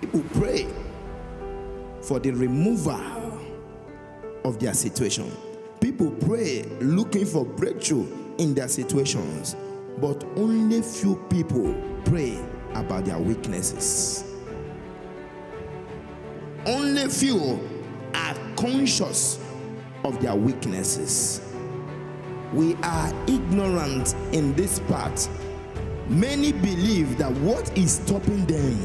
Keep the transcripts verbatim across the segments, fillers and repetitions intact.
People pray for the removal of their situation. People pray looking for breakthrough in their situations, but only few people pray about their weaknesses. Only few are conscious of their weaknesses. We are ignorant in this part. Many believe that what is stopping them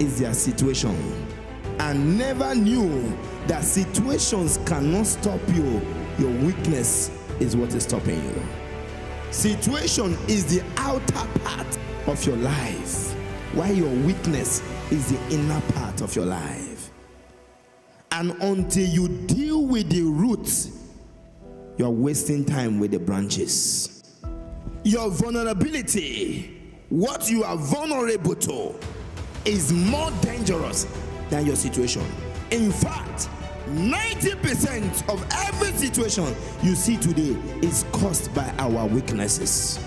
is their situation, and never knew that situations cannot stop you. Your weakness is what is stopping you. Situation is the outer part of your life, while your weakness is the inner part of your life. And until you deal with the roots, you're wasting time with the branches. Your vulnerability, what you are vulnerable to, is more dangerous than your situation. In fact, ninety percent of every situation you see today is caused by our weaknesses.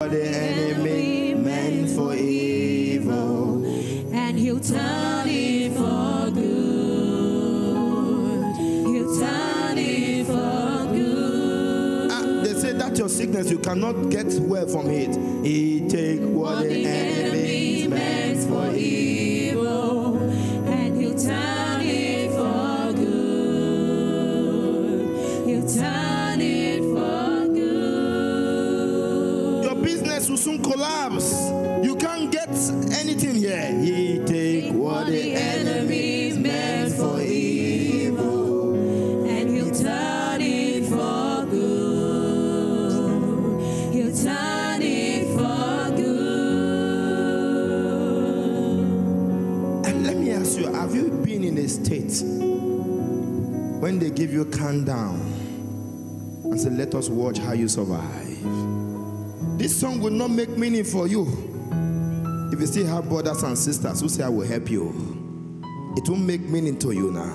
For the enemy meant for evil, and he'll turn it for good. He'll turn it for good. Ah, they say that your sickness, you cannot get well from it. He take what the, the enemy, enemy meant for evil, and he'll turn it for good. He'll turn it for good. Your business will soon collapse. You can't get anything here. He take what the enemy meant for evil, and he'll turn it for good. He'll turn it for good. And let me ask you, have you been in a state when they give you a countdown and say, let us watch how you survive? This song will not make meaning for you. If you still have brothers and sisters who say, I will help you, it won't make meaning to you now.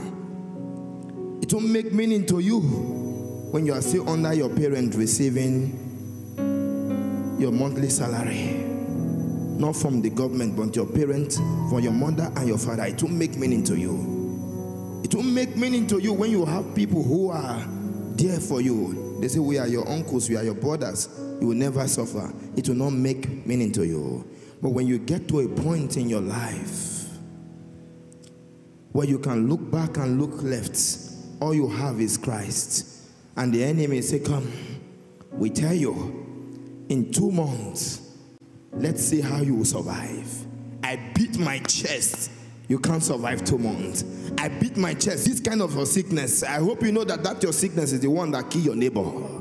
It won't make meaning to you when you are still under your parent receiving your monthly salary. Not from the government, but your parents, from your mother and your father. It won't make meaning to you. It won't make meaning to you when you have people who are there for you. They say, we are your uncles, we are your brothers. You will never suffer. It will not make meaning to you. But when you get to a point in your life where you can look back and look left, all you have is Christ. And the enemy say, come, we tell you, in two months, let's see how you will survive. I beat my chest. You can't survive two months. I beat my chest. This kind of your sickness, I hope you know that that your sickness is the one that killed your neighbor.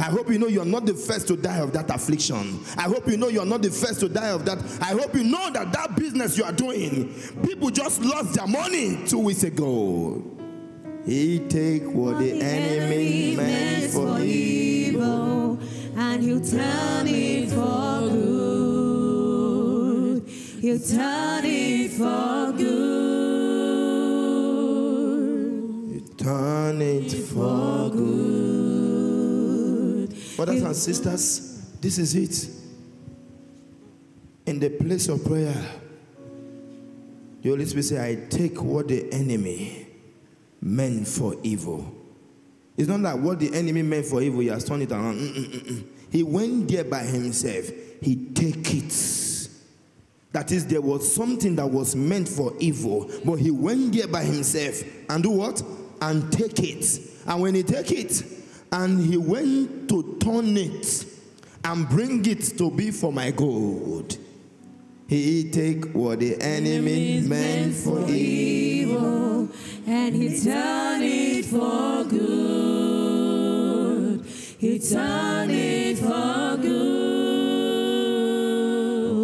I hope you know you're not the first to die of that affliction. I hope you know you're not the first to die of that. I hope you know that that business you are doing, people just lost their money two weeks ago. He take what the enemy meant for evil, and he'll turn it for good. He'll turn it for good. He'll turn it for good. Brothers and sisters, this is it. In the place of prayer, the Holy Spirit says, I take what the enemy meant for evil. It's not like what the enemy meant for evil, he has turned it around. Mm -mm -mm. He went there by himself. He take it. That is, there was something that was meant for evil, but he went there by himself and do what? And take it. And when he take it, and he went to turn it and bring it to be for my good. He take what the enemy meant for evil, and he turned it for good. He turned it for good.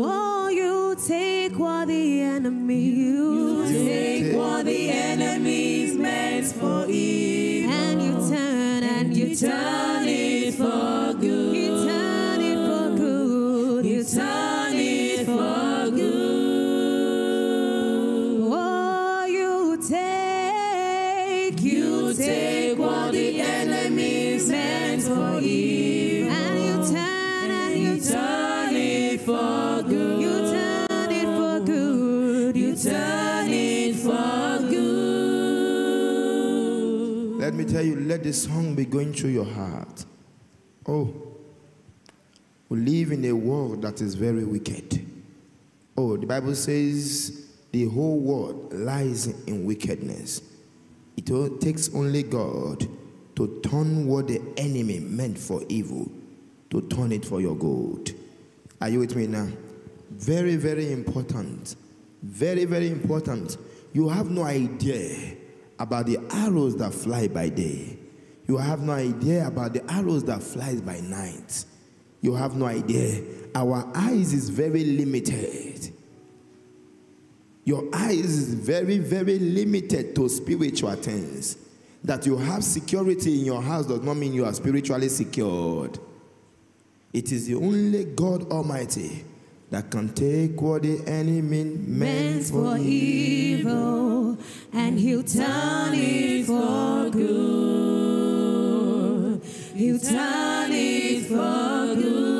Oh, you take what the enemy, you, you take, take what the enemy meant for evil, and you turn. You turn it for good. You turn it for good. You turn it for good. Oh, you take, you take what the enemy meant for evil, and you turn and you for good. You turn it for good. You turn it for good. Let me tell you, let this song be going through your heart. Oh, we live in a world that is very wicked. Oh, the Bible says the whole world lies in wickedness. It takes only God to turn what the enemy meant for evil, to turn it for your good. Are you with me now? Very, very important. Very, very important. You have no idea about the arrows that fly by day. You have no idea about the arrows that fly by night. You have no idea. Our eyes is very limited. Your eyes is very, very limited to spiritual things. That you have security in your house does not mean you are spiritually secured. It is the only God Almighty that can take what the enemy meant for evil, and he'll turn it for good. He'll turn it for good.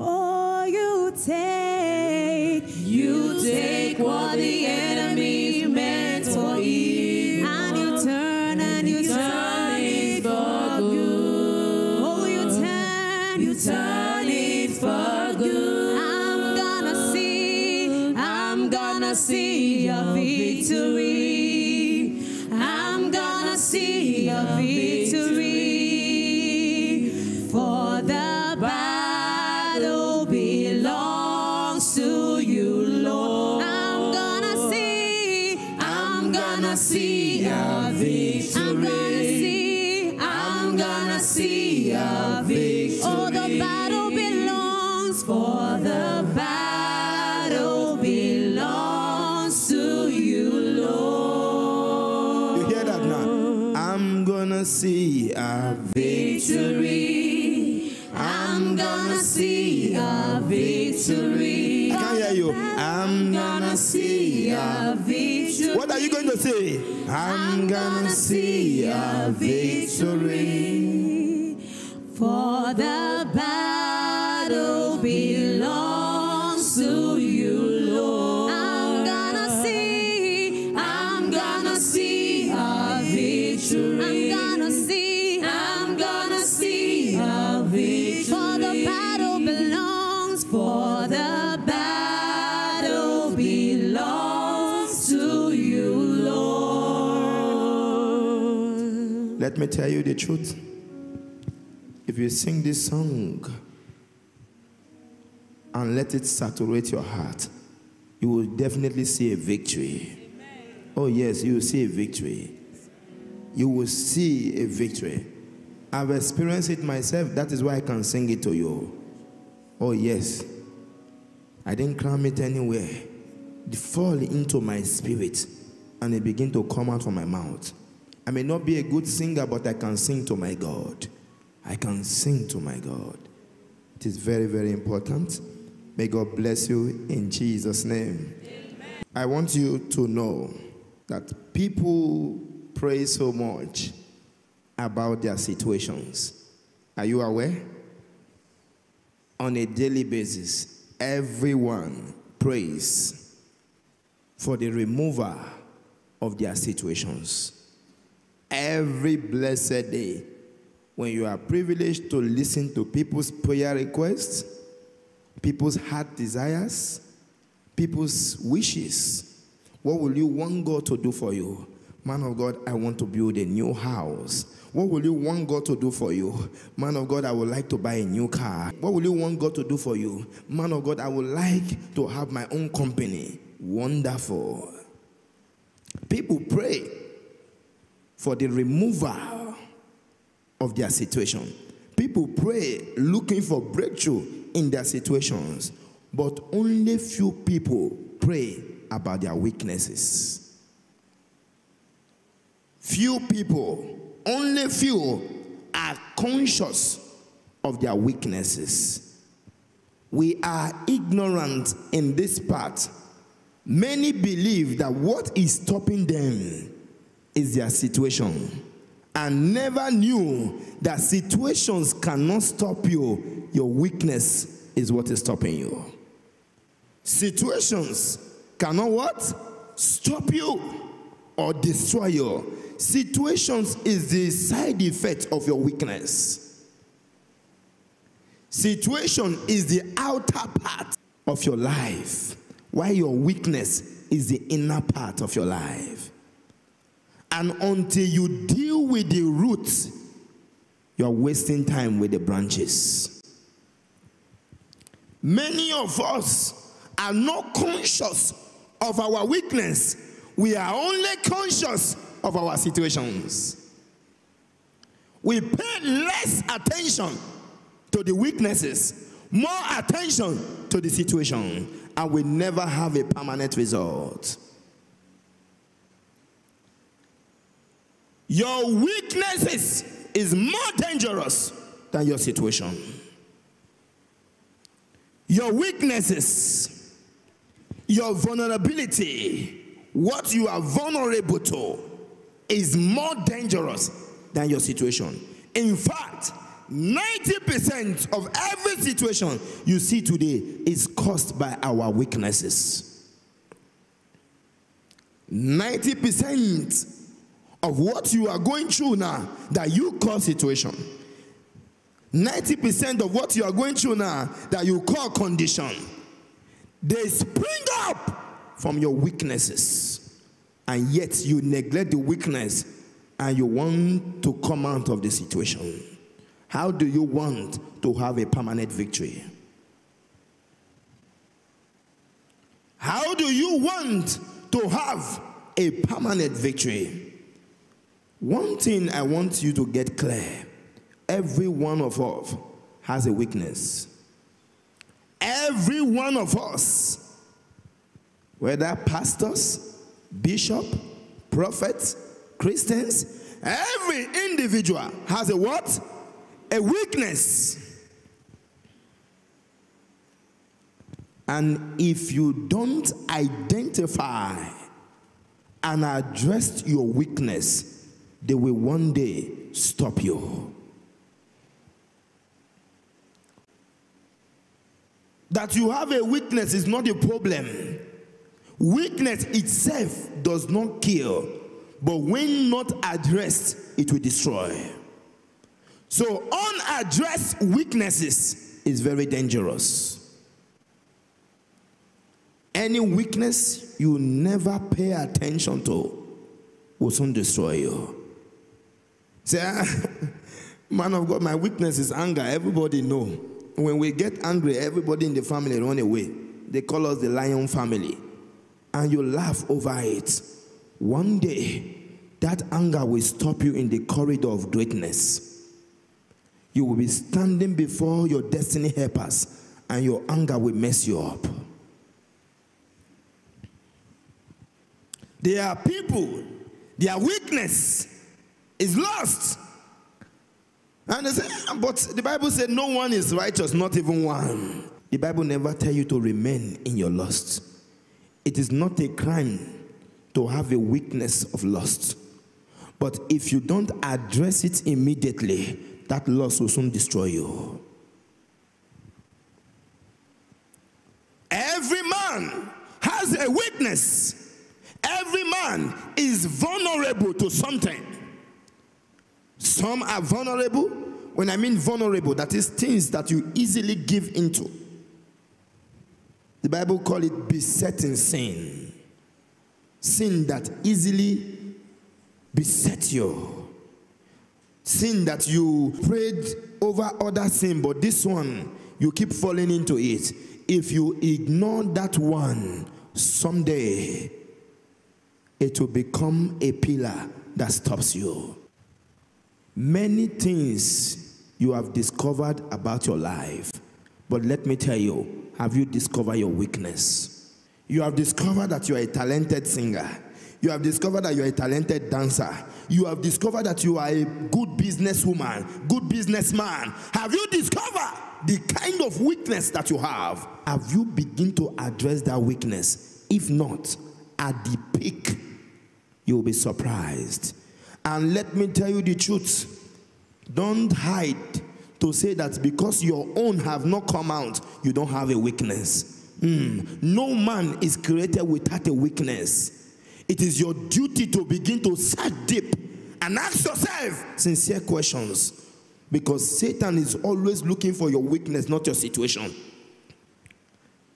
Oh, you take, you take what the enemy meant for evil. Turn it for good. I'm gonna see, I'm gonna see your victory. I'm gonna see your victory. For the battle belongs to you, Lord. I'm gonna see, I'm gonna see your victory. I'm gonna see, I'm gonna see your victory. Oh, the battle belongs, for the battle belongs to you, Lord. You hear that now? I'm gonna see a victory. I'm gonna see a victory. I can't hear you. I'm gonna see a victory. What are you going to say? I'm gonna see a victory. For the battle belongs to you, Lord. I'm gonna see, I'm gonna see a victory. I'm gonna see, I'm gonna see a victory. For the battle belongs, for the battle belongs to you, Lord. Let me tell you the truth. If you sing this song and let it saturate your heart, you will definitely see a victory. Amen. Oh yes, you will see a victory. You will see a victory. I've experienced it myself. That is why I can sing it to you. Oh yes. I didn't cram it anywhere. It fall into my spirit and it begin to come out from my mouth. I may not be a good singer, but I can sing to my God. I can sing to my God. It is very, very important. May God bless you in Jesus' name. Amen. I want you to know that people pray so much about their situations. Are you aware? On a daily basis, everyone prays for the removal of their situations. Every blessed day, when you are privileged to listen to people's prayer requests, people's heart desires, people's wishes, what will you want God to do for you? Man of God, I want to build a new house. What will you want God to do for you? Man of God, I would like to buy a new car. What will you want God to do for you? Man of God, I would like to have my own company. Wonderful. People pray for the removal of their situation. People pray looking for breakthrough in their situations, but only few people pray about their weaknesses. Few people, only few, are conscious of their weaknesses. We are ignorant in this part. Many believe that what is stopping them is their situation. And never knew that situations cannot stop you your weakness is what is stopping you. Situations cannot what? Stop you or destroy you. Situations is the side effect of your weakness. Situation is the outer part of your life, while your weakness is the inner part of your life. And until you deal with the roots, you're wasting time with the branches. Many of us are not conscious of our weakness. We are only conscious of our situations. We pay less attention to the weaknesses, more attention to the situation, and we never have a permanent result. Your weaknesses is more dangerous than your situation. Your weaknesses, your vulnerability, what you are vulnerable to is more dangerous than your situation. In fact, ninety percent of every situation you see today is caused by our weaknesses. ninety percent of what you are going through now that you call situation. ninety percent of what you are going through now that you call condition. They spring up from your weaknesses. And yet you neglect the weakness and you want to come out of the situation. How do you want to have a permanent victory? How do you want to have a permanent victory? One thing I want you to get clear, every one of us has a weakness. Every one of us, whether pastors, bishop, prophets, Christians, every individual has a what? A weakness. And if you don't identify and address your weakness, they will one day stop you. That you have a weakness is not a problem. Weakness itself does not kill, but when not addressed, it will destroy. So unaddressed weaknesses is very dangerous. Any weakness you never pay attention to will soon destroy you. Say, man of God, my weakness is anger. Everybody know. When we get angry, everybody in the family run away. They call us the lion family. And you laugh over it. One day, that anger will stop you in the corridor of greatness. You will be standing before your destiny helpers, and your anger will mess you up. There are people, their weakness is lost. And they say, but the Bible said no one is righteous, not even one. The Bible never tells you to remain in your lust. It is not a crime to have a weakness of lust. But if you don't address it immediately, that lust will soon destroy you. Every man has a weakness. Every man is vulnerable to something. Some are vulnerable. When I mean vulnerable, that is things that you easily give into. The Bible calls it besetting sin. Sin that easily besets you. Sin that you prayed over other sin, but this one, you keep falling into it. If you ignore that one, someday it will become a pillar that stops you. Many things you have discovered about your life, but let me tell you, have you discovered your weakness? You have discovered that you are a talented singer. You have discovered that you are a talented dancer. You have discovered that you are a good businesswoman, good businessman. Have you discovered the kind of weakness that you have? Have you begun to address that weakness? If not, at the peak, you will be surprised. And let me tell you the truth. Don't hide to say that because your own have not come out, you don't have a weakness. Mm. No man is created without a weakness. It is your duty to begin to search deep and ask yourself sincere questions, because Satan is always looking for your weakness, not your situation.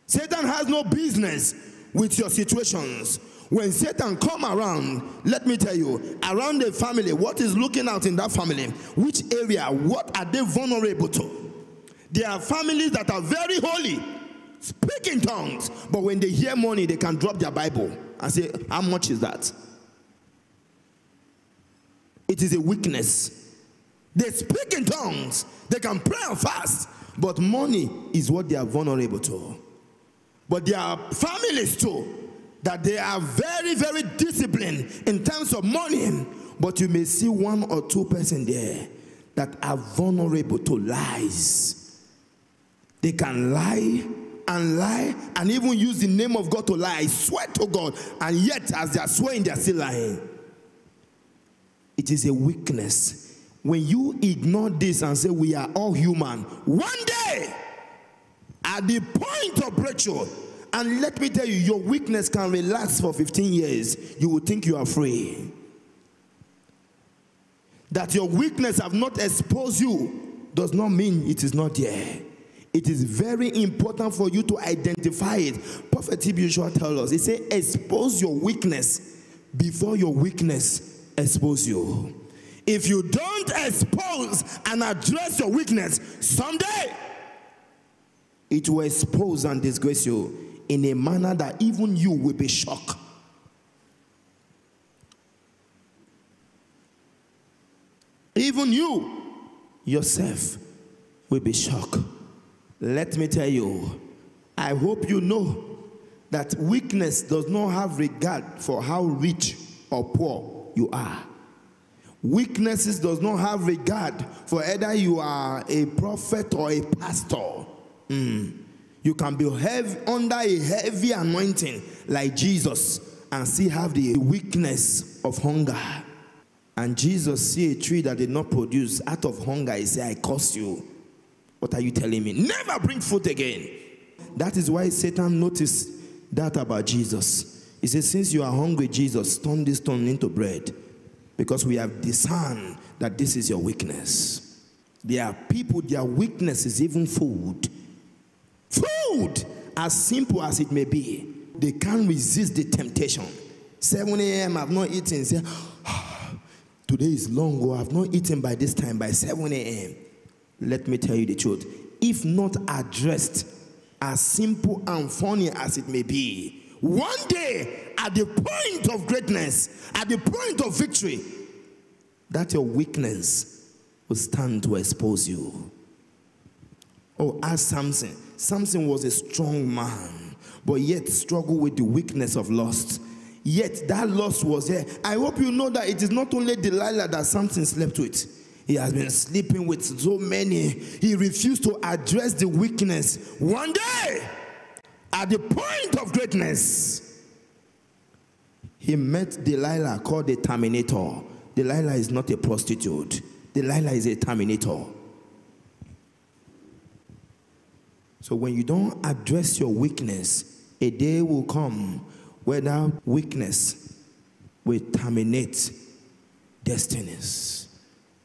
Satan has no business with your situations. When Satan come around, let me tell you, around a family, what is looking out in that family? Which area? What are they vulnerable to? There are families that are very holy, speak in tongues, but when they hear money, they can drop their Bible and say, how much is that? It is a weakness. They speak in tongues, they can pray and fast, but money is what they are vulnerable to. But there are families too that they are very, very disciplined in terms of money, but you may see one or two person there that are vulnerable to lies. They can lie and lie and even use the name of God to lie. I swear to God, and yet as they are swearing, they are still lying. It is a weakness. When you ignore this and say we are all human, one day at the point of breakthrough, and let me tell you, your weakness can relax for fifteen years. You will think you are free. That your weakness have not exposed you does not mean it is not there. It is very important for you to identify it. Prophet T B Joshua tells us, he said, expose your weakness before your weakness exposes you. If you don't expose and address your weakness, someday it will expose and disgrace you in a manner that even you will be shocked. Even you yourself will be shocked. Let me tell you, I hope you know that weakness does not have regard for how rich or poor you are. Weaknesses does not have regard for either you are a prophet or a pastor. Mm. You can be heavy, under a heavy anointing like Jesus and still have the weakness of hunger. And Jesus see a tree that did not produce. Out of hunger, he said, I curse you. What are you telling me? Never bring fruit again. That is why Satan noticed that about Jesus. He said, since you are hungry, Jesus, turn this stone into bread, because we have discerned that this is your weakness. There are people, their weakness is even food. Food, as simple as it may be, they can't resist the temptation. seven A M I've not eaten. Say, oh, today is long ago. I've not eaten by this time, by seven A M Let me tell you the truth. If not addressed, as simple and funny as it may be, one day at the point of greatness, at the point of victory, that your weakness will stand to expose you. Oh, ask Samson. Samson was a strong man, but yet struggled with the weakness of lust. Yet that lust was there. I hope you know that it is not only Delilah that Samson slept with. He has been sleeping with so many. He refused to address the weakness. One day, at the point of greatness, he met Delilah, called the Terminator. Delilah is not a prostitute. Delilah is a Terminator. So when you don't address your weakness, a day will come where that weakness will terminate destinies,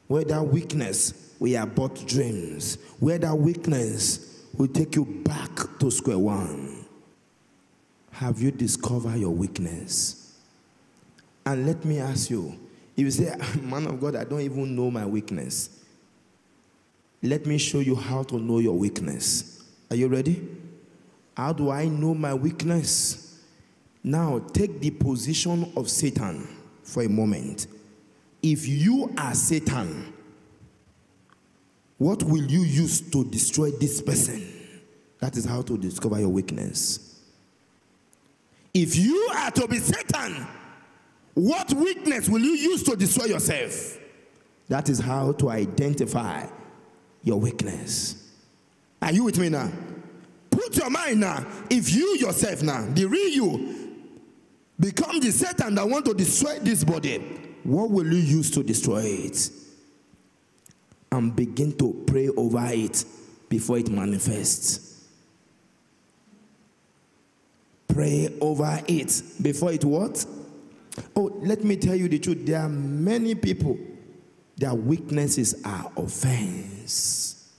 where that weakness will abort dreams, where that weakness will take you back to square one. Have you discovered your weakness? And let me ask you, if you say, man of God, I don't even know my weakness. Let me show you how to know your weakness. Are you ready? How do I know my weakness? Now, take the position of Satan for a moment. If you are Satan, what will you use to destroy this person? That is how to discover your weakness. If you are to be Satan, what weakness will you use to destroy yourself? That is how to identify your weakness. Are you with me now? Put your mind now. If you yourself now, the real you, become the Satan that want to destroy this body, what will you use to destroy it? and begin to pray over it before it manifests. Pray over it before it what? Oh, let me tell you the truth. There are many people, their weaknesses are offense.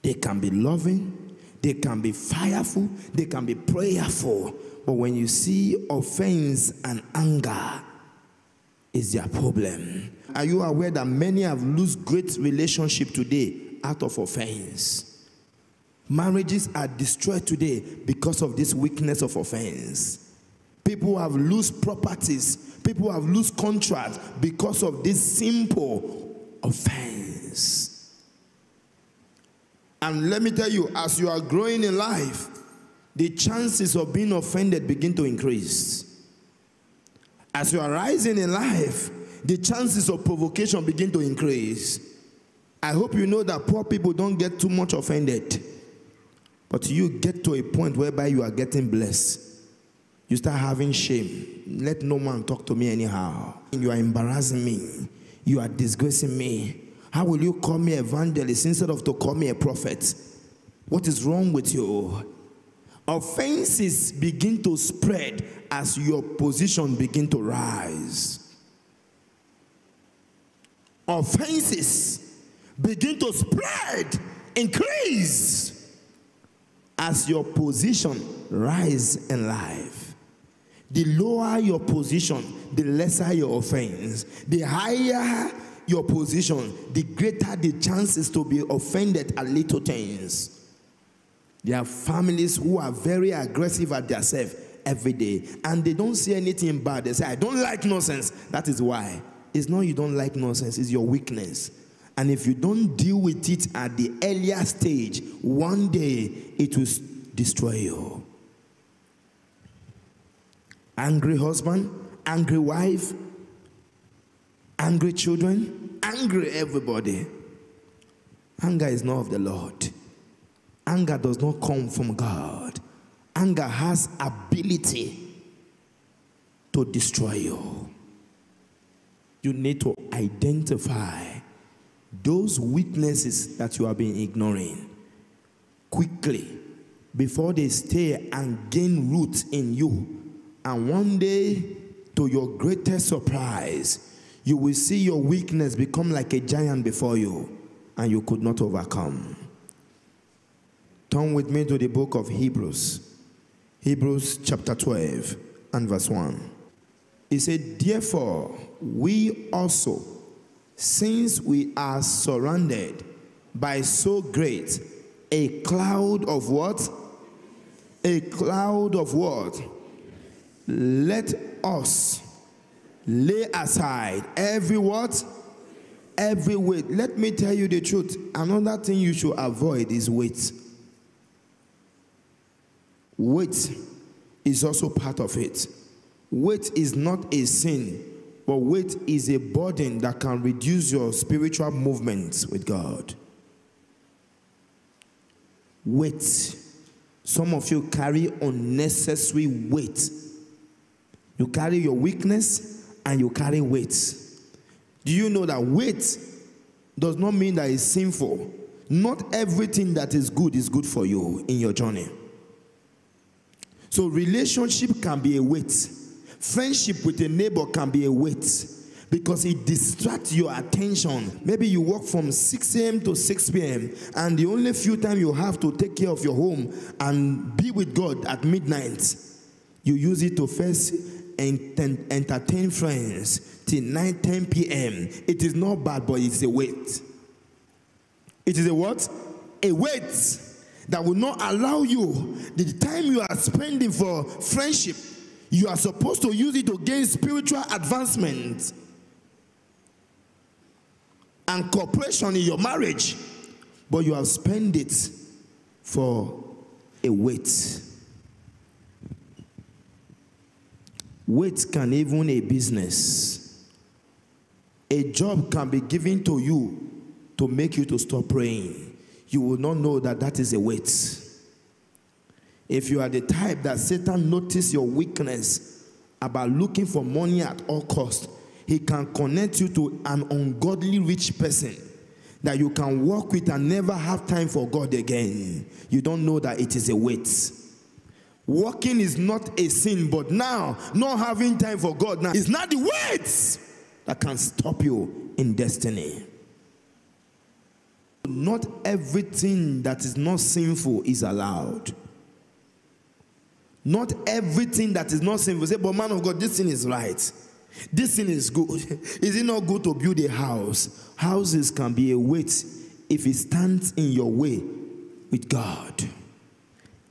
They can be loving, they can be fireful, they can be prayerful. But when you see offense and anger, it's their problem. Are you aware that many have lost great relationship today out of offense? Marriages are destroyed today because of this weakness of offense. People have lost properties. People have lost contracts because of this simple offense. And let me tell you, as you are growing in life, the chances of being offended begin to increase. As you are rising in life, the chances of provocation begin to increase. I hope you know that poor people don't get too much offended. But you get to a point whereby you are getting blessed. You start having shame. Let no man talk to me anyhow. You are embarrassing me. You are disgracing me. How will you call me evangelist instead of to call me a prophet? What is wrong with you? Offenses begin to spread as your position begin to rise. Offenses begin to spread, increase as your position rise in life. The lower your position, the lesser your offense. The higher your position, the greater the chances to be offended at little things. There are families who are very aggressive at themselves every day. And they don't see anything bad. They say, I don't like nonsense. That is why. It's not you don't like nonsense. It's your weakness. And if you don't deal with it at the earlier stage, one day it will destroy you. Angry husband, angry wife, angry children, angry everybody. Anger is not of the Lord. Anger does not come from God. Anger has ability to destroy you. You need to identify those weaknesses that you have been ignoring quickly before they stay and gain root in you. And one day, to your greatest surprise, you will see your weakness become like a giant before you, and you could not overcome. Turn with me to the book of Hebrews. Hebrews chapter twelve and verse one. It said, therefore, we also, since we are surrounded by so great a cloud of what? A cloud of what? Let us lay aside every what? Every weight. Let me tell you the truth. Another thing you should avoid is weight. Weight is also part of it. Weight is not a sin, but weight is a burden that can reduce your spiritual movements with God. Weight. Some of you carry unnecessary weight. You carry your weakness and you carry weight. Do you know that weight does not mean that it's sinful? Not everything that is good is good for you in your journey. So relationship can be a weight. Friendship with a neighbor can be a weight because it distracts your attention. Maybe you work from six A M to six P M and the only few time you have to take care of your home and be with God at midnight, you use it to first entertain friends till nine, ten P M It is not bad, but it's a weight. It is a what? A weight. That will not allow you the time you are spending for friendship. You are supposed to use it to gain spiritual advancement and cooperation in your marriage, but you have spent it for a weight. Weight can even a business. A job can be given to you to make you to stop praying. You will not know that that is a weight. If you are the type that Satan notices your weakness about looking for money at all costs, he can connect you to an ungodly rich person that you can walk with and never have time for God again. You don't know that it is a weight. Walking is not a sin, but now, not having time for God now, is not the weight that can stop you in destiny. Not everything that is not sinful is allowed. Not everything that is not sinful. Say, but man of God, this thing is right. This thing is good. Is it not good to build a house? Houses can be a weight if it stands in your way with God.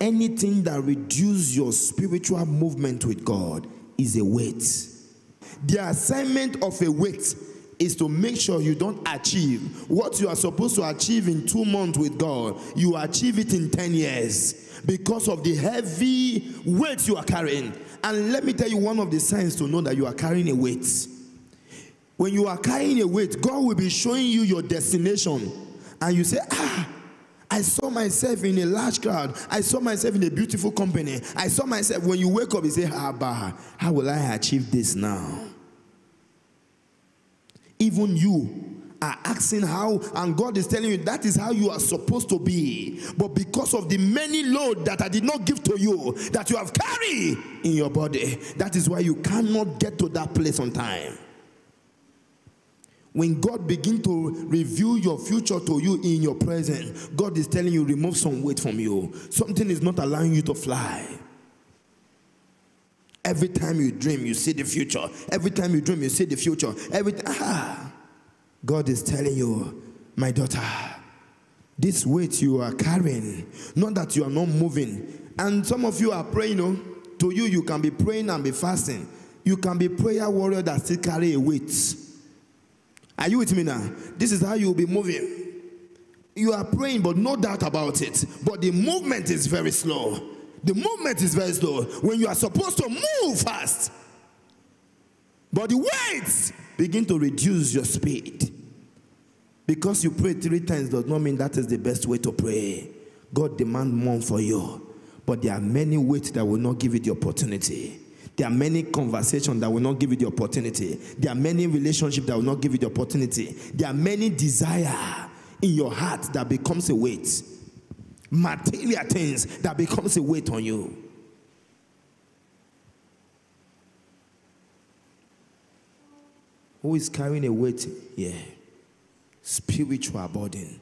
Anything that reduces your spiritual movement with God is a weight. The assignment of a weight is to make sure you don't achieve what you are supposed to achieve in two months with God. You achieve it in ten years because of the heavy weight you are carrying. And let me tell you one of the signs to know that you are carrying a weight. When you are carrying a weight, God will be showing you your destination. And you say, ah, I saw myself in a large crowd. I saw myself in a beautiful company. I saw myself. When you wake up, you say, Abba, how will I achieve this now? Even you are asking how, and God is telling you that is how you are supposed to be. But because of the many load that I did not give to you, that you have carried in your body, that is why you cannot get to that place on time. When God begins to reveal your future to you in your present, God is telling you, remove some weight from you. Something is not allowing you to fly. Every time you dream, you see the future. Every time you dream, you see the future. Every ah, God is telling you, my daughter, this weight you are carrying, not that you are not moving. And some of you are praying, you know, to you, you can be praying and be fasting. You can be prayer warrior that still carry a weight. Are you with me now? This is how you will be moving. You are praying, but no doubt about it. But the movement is very slow. The movement is very slow when you are supposed to move fast. But the weights begin to reduce your speed. Because you pray three times does not mean that is the best way to pray. God demands more for you. But there are many weights that will not give you the opportunity. There are many conversations that will not give you the opportunity. There are many relationships that will not give you the opportunity. There are many desires in your heart that becomes a weight. Material things that becomes a weight on you. Who is carrying a weight? Yeah. Spiritual burden.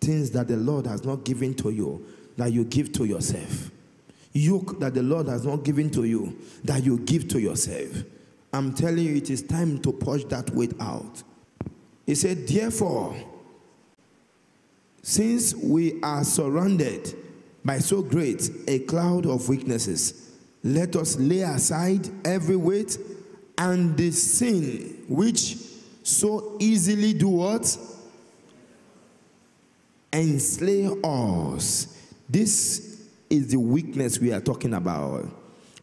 Things that the Lord has not given to you, that you give to yourself. Yoke that the Lord has not given to you, that you give to yourself. I'm telling you, it is time to push that weight out. He said, therefore, since we are surrounded by so great a cloud of weaknesses, let us lay aside every weight and the sin which so easily do what? Enslave us. This is the weakness we are talking about.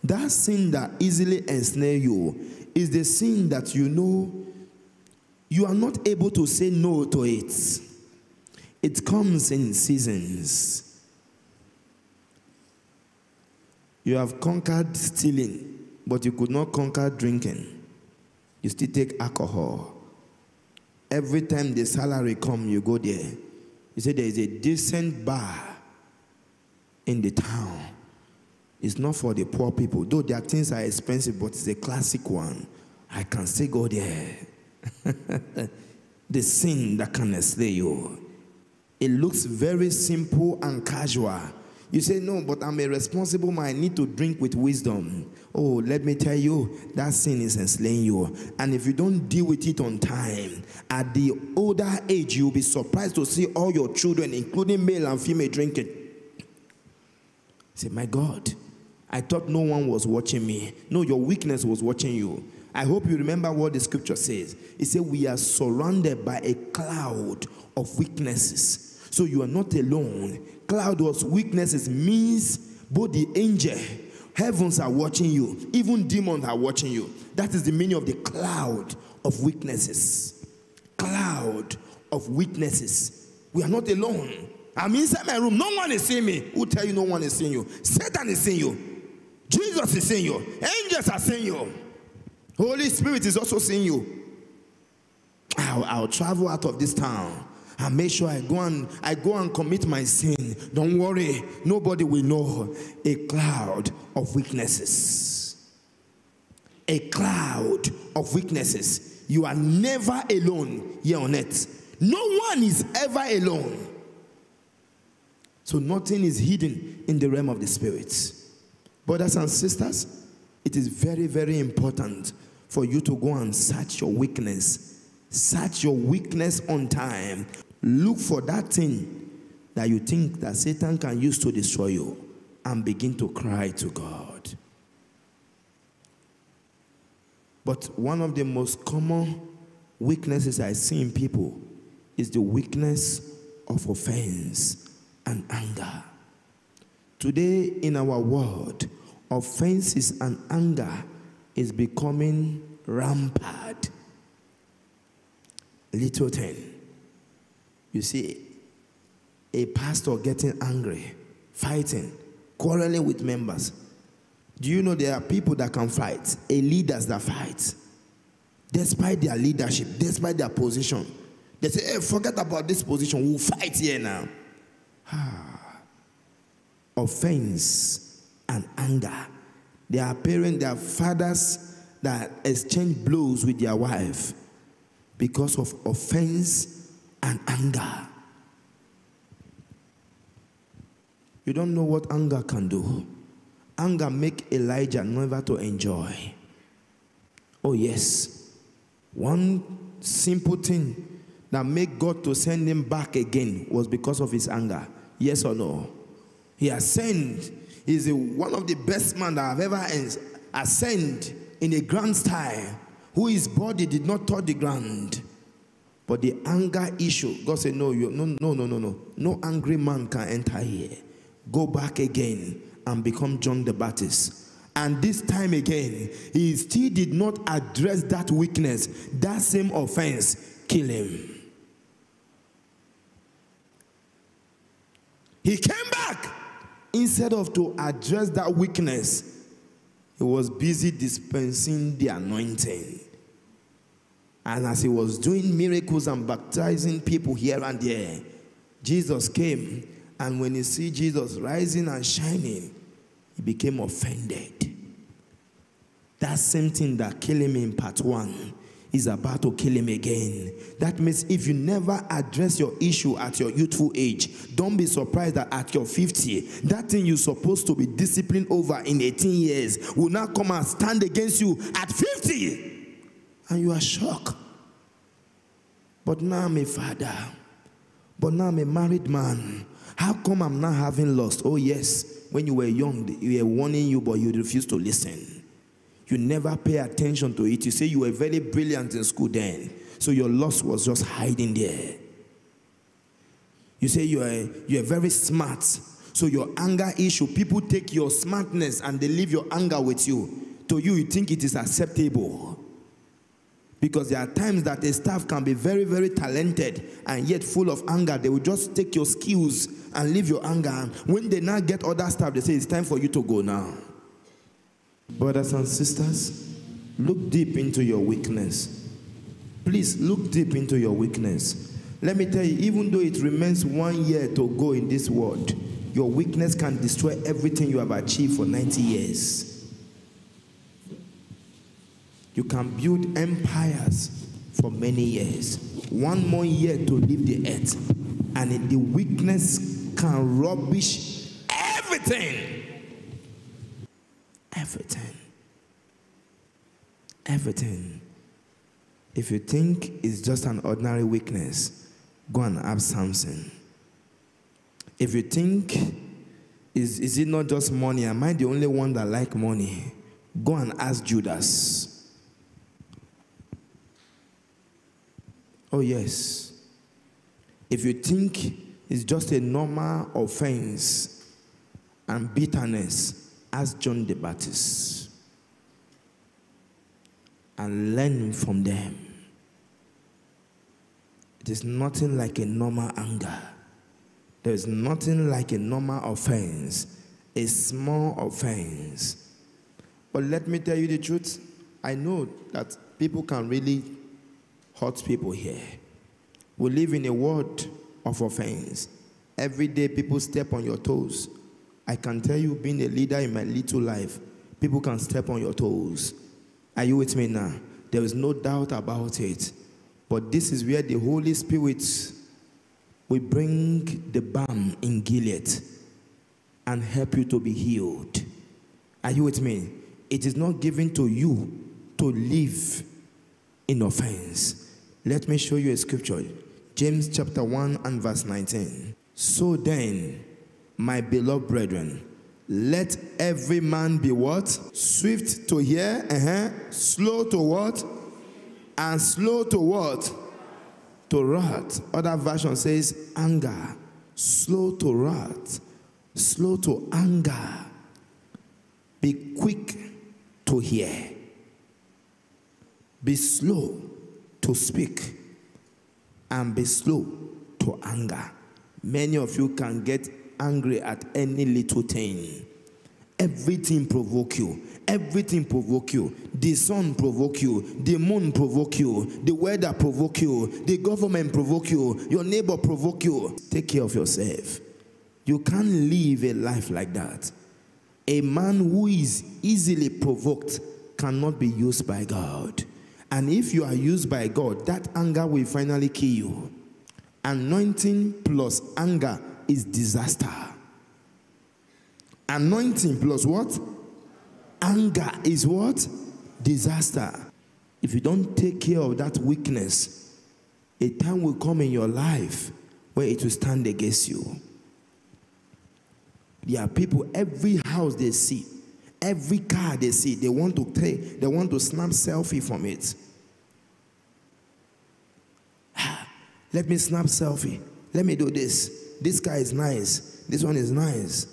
That sin that easily ensnares you is the sin that you know you are not able to say no to it. It comes in seasons. You have conquered stealing, but you could not conquer drinking. You still take alcohol. Every time the salary comes, you go there. You say there is a decent bar in the town. It's not for the poor people. Though their things are expensive, but it's a classic one. I can still go there. The sin that can enslave you. It looks very simple and casual. You say, no, but I'm a responsible man. I need to drink with wisdom. Oh, let me tell you, that sin is enslaving you. And if you don't deal with it on time, at the older age, you'll be surprised to see all your children, including male and female, drinking. You say, my God, I thought no one was watching me. No, your weakness was watching you. I hope you remember what the scripture says. It says we are surrounded by a cloud of weaknesses. So you are not alone. Cloud of weaknesses means both the angel, heavens are watching you, even demons are watching you. That is the meaning of the cloud of weaknesses. Cloud of weaknesses. We are not alone. I'm inside my room. No one is seeing me. Who tell you no one is seeing you? Satan is seeing you. Jesus is seeing you. Angels are seeing you. Holy Spirit is also seeing you. I'll, I'll travel out of this town and make sure I go and I go and commit my sin. Don't worry, nobody will know. A cloud of weaknesses. A cloud of weaknesses. You are never alone here on earth. No one is ever alone. So nothing is hidden in the realm of the spirit. Brothers and sisters, it is very, very important for you to go and search your weakness. Search your weakness on time. Look for that thing that you think that Satan can use to destroy you and begin to cry to God. But one of the most common weaknesses I see in people is the weakness of offense and anger. Today in our world, offenses and anger is becoming rampant. Little thing. You see a pastor getting angry, fighting, quarreling with members. Do you know there are people that can fight, a leaders that fight, despite their leadership, despite their position? They say, hey, forget about this position, we'll fight here now. Ah. Offense and anger. There are parents, there are fathers that exchange blows with their wife because of offense and anger. You don't know what anger can do. Anger makes Elijah never to enjoy. Oh yes, one simple thing that made God to send him back again was because of his anger. Yes or no? He has sent. He's a, one of the best men that I've ever ascended in a grand style, who his body did not touch the ground. But the anger issue, God said, no, you, no, no, no, no, no. No angry man can enter here. Go back again and become John the Baptist. And this time again, he still did not address that weakness, that same offense, kill him. He came back. Instead of to address that weakness, he was busy dispensing the anointing. And as he was doing miracles and baptizing people here and there, Jesus came, and when he see Jesus rising and shining, he became offended. That same thing that killed him in part one is about to kill him again. That means if you never address your issue at your youthful age, don't be surprised that at your fifty, that thing you're supposed to be disciplined over in eighteen years will now come and stand against you at fifty. And you are shocked. But now I'm a father. But now I'm a married man. How come I'm not having lust? Oh yes, when you were young, they were warning you, but you refused to listen. You never pay attention to it. You say you were very brilliant in school then, so your loss was just hiding there. You say you are, you are very smart, so your anger issue, people take your smartness and they leave your anger with you. To you, you think it is acceptable. Because there are times that a staff can be very, very talented and yet full of anger. They will just take your skills and leave your anger. And when they now get other staff, they say, it's time for you to go now. Brothers and sisters, look deep into your weakness. Please look deep into your weakness. Let me tell you, even though it remains one year to go in this world, your weakness can destroy everything you have achieved for ninety years. You can build empires for many years. One more year to leave the earth, and the weakness can rubbish everything. Everything. Everything. If you think it's just an ordinary weakness, go and have something. If you think, is, is it not just money? Am I the only one that like money? Go and ask Judas. Oh yes. If you think it's just a normal offense and bitterness, ask John the Baptist and learn from them. It is nothing like a normal anger. There is nothing like a normal offense, a small offense. But let me tell you the truth. I know that people can really hurt people here. We live in a world of offense. Every day people step on your toes. I can tell you, being a leader in my little life, people can step on your toes. Are you with me now? There is no doubt about it. But this is where the Holy Spirit will bring the balm in Gilead and help you to be healed. Are you with me? It is not given to you to live in offense. Let me show you a scripture. James chapter one and verse nineteen. So then, my beloved brethren, let every man be what? Swift to hear, uh-huh. slow to what? And slow to what? To wrath. Other version says anger. Slow to wrath. Slow to anger. Be quick to hear. Be slow to speak. And be slow to anger. Many of you can get angry at any little thing. Everything provoke you. Everything provoke you. The sun provoke you. The moon provoke you. The weather provoke you. The government provoke you. Your neighbor provoke you. Take care of yourself. You can't live a life like that. A man who is easily provoked cannot be used by God. And if you are used by God, that anger will finally kill you. Anointing plus anger is disaster. Anointing plus what? Anger is what? Disaster. If you don't take care of that weakness, a time will come in your life where it will stand against you. There are people, every house they see, every car they see, they want to take, they want to snap selfie from it. Let me snap selfie. Let me do this. This guy is nice. This one is nice.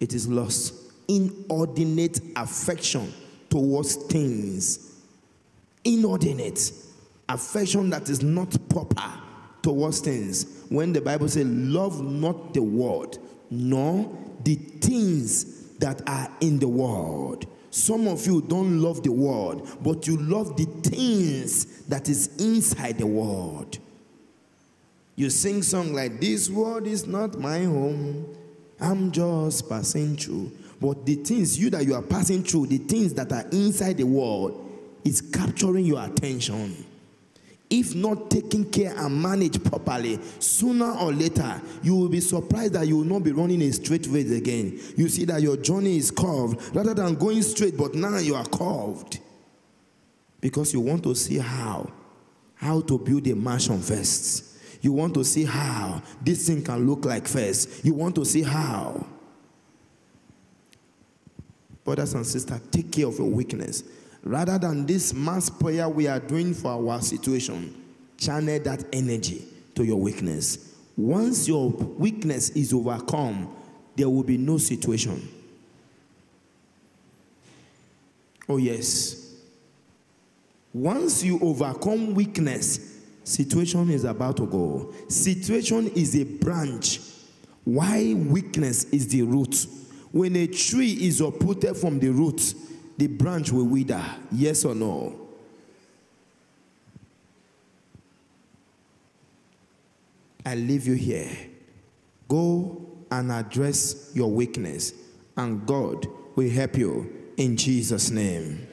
It is lost. Inordinate affection towards things. Inordinate affection that is not proper towards things. When the Bible says, love not the world, nor the things that are in the world. Some of you don't love the world, but you love the things that is inside the world. You sing song like, this world is not my home. I'm just passing through. But the things you that you are passing through, the things that are inside the world, is capturing your attention. If not taken care and managed properly, sooner or later, you will be surprised that you will not be running a straight race again. You see that your journey is curved rather than going straight, but now you are curved. Because you want to see how, how to build a mansion first. You want to see how this thing can look like first. You want to see how. Brothers and sisters, take care of your weakness. Rather than this mass prayer we are doing for our situation, channel that energy to your weakness. Once your weakness is overcome, there will be no situation. Oh yes. Once you overcome weakness, situation is about to go. Situation is a branch. Why weakness is the root. When a tree is uprooted from the root, the branch will wither. Yes or no? I leave you here. Go and address your weakness, and God will help you in Jesus' name.